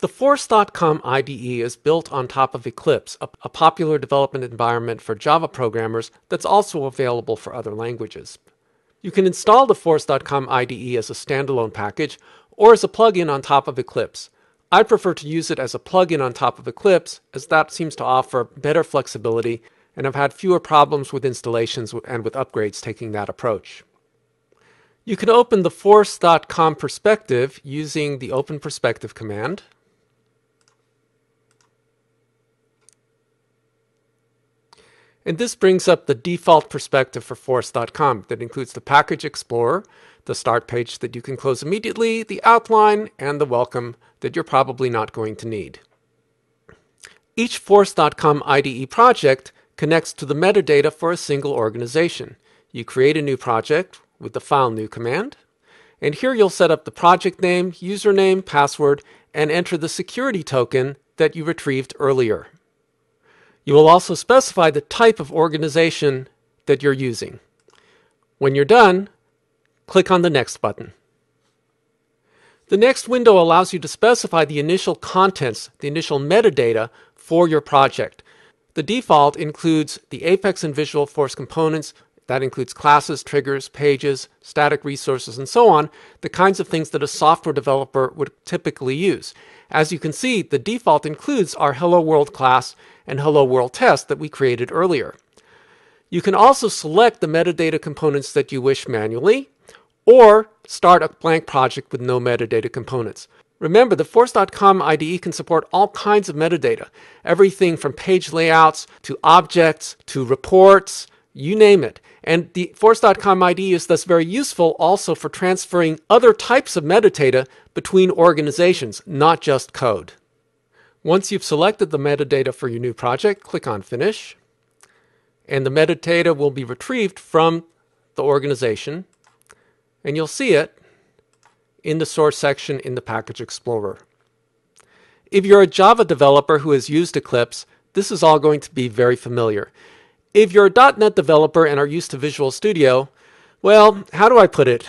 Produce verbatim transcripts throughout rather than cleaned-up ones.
The Force dot com I D E is built on top of Eclipse, a, a popular development environment for Java programmers that's also available for other languages. You can install the Force dot com I D E as a standalone package or as a plugin on top of Eclipse. I prefer to use it as a plugin on top of Eclipse, as that seems to offer better flexibility, and I've had fewer problems with installations and with upgrades taking that approach. You can open the Force dot com perspective using the Open Perspective command. And this brings up the default perspective for Force dot com that includes the Package Explorer, the Start page that you can close immediately, the Outline, and the Welcome that you're probably not going to need. Each Force dot com I D E project connects to the metadata for a single organization. You create a new project with the File New command. And here you'll set up the project name, username, password, and enter the security token that you retrieved earlier. You will also specify the type of organization that you're using. When you're done, click on the Next button. The next window allows you to specify the initial contents, the initial metadata for your project. The default includes the Apex and Visualforce components. That includes classes, triggers, pages, static resources, and so on, the kinds of things that a software developer would typically use. As you can see, the default includes our Hello World class and Hello World test that we created earlier. You can also select the metadata components that you wish manually, or start a blank project with no metadata components. Remember, the Force dot com I D E can support all kinds of metadata, everything from page layouts to objects to reports, you name it. And the Force dot com I D E is thus very useful also for transferring other types of metadata between organizations, not just code. Once you've selected the metadata for your new project, click on Finish, and the metadata will be retrieved from the organization, and you'll see it in the source section in the Package Explorer. If you're a Java developer who has used Eclipse, this is all going to be very familiar. If you're a dot net developer and are used to Visual Studio, well, how do I put it?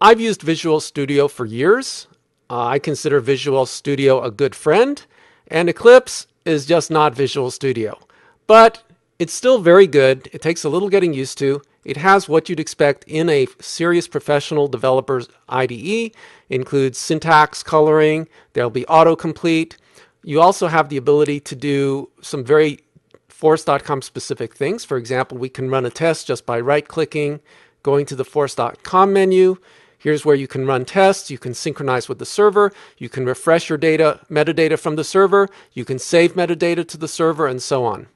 I've used Visual Studio for years. Uh, I consider Visual Studio a good friend, and Eclipse is just not Visual Studio. But it's still very good. It takes a little getting used to. It has what you'd expect in a serious professional developer's I D E. It includes syntax, coloring, there'll be autocomplete. You also have the ability to do some very Force dot com specific things. For example, we can run a test just by right-clicking, going to the Force dot com menu. Here's where you can run tests. You can synchronize with the server. You can refresh your data, metadata from the server. You can save metadata to the server, and so on.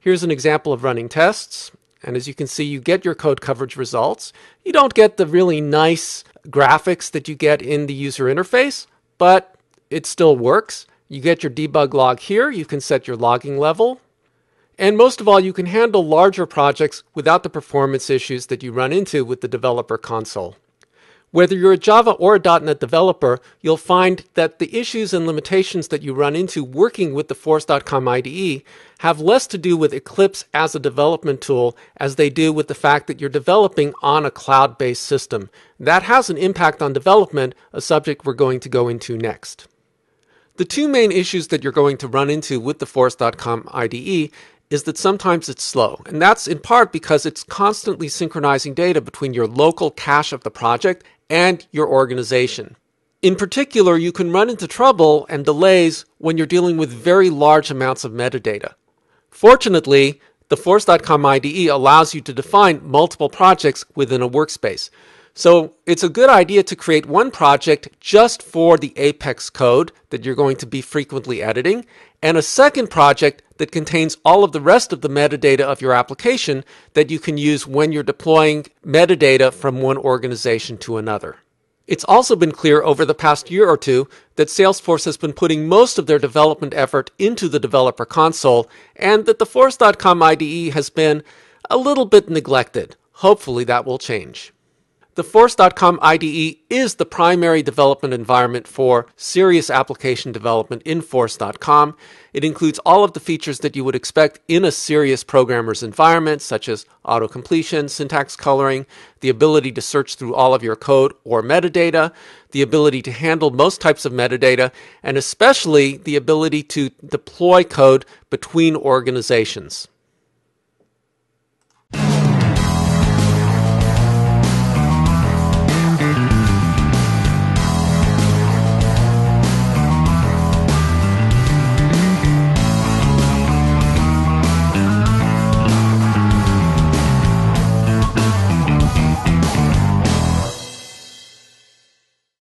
Here's an example of running tests. And as you can see, you get your code coverage results. You don't get the really nice graphics that you get in the user interface, but it still works. You get your debug log here. You can set your logging level. And most of all, you can handle larger projects without the performance issues that you run into with the developer console. Whether you're a Java or a dot net developer, you'll find that the issues and limitations that you run into working with the Force dot com I D E have less to do with Eclipse as a development tool as they do with the fact that you're developing on a cloud-based system. That has an impact on development, a subject we're going to go into next. The two main issues that you're going to run into with the Force dot com I D E is that sometimes it's slow, and that's in part because it's constantly synchronizing data between your local cache of the project and your organization. In particular, you can run into trouble and delays when you're dealing with very large amounts of metadata. Fortunately, the Force dot com I D E allows you to define multiple projects within a workspace. So it's a good idea to create one project just for the Apex code that you're going to be frequently editing, and a second project that contains all of the rest of the metadata of your application that you can use when you're deploying metadata from one organization to another. It's also been clear over the past year or two that Salesforce has been putting most of their development effort into the developer console, and that the Force dot com I D E has been a little bit neglected. Hopefully that will change. The Force dot com I D E is the primary development environment for serious application development in Force dot com. It includes all of the features that you would expect in a serious programmer's environment, such as auto-completion, syntax coloring, the ability to search through all of your code or metadata, the ability to handle most types of metadata, and especially the ability to deploy code between organizations.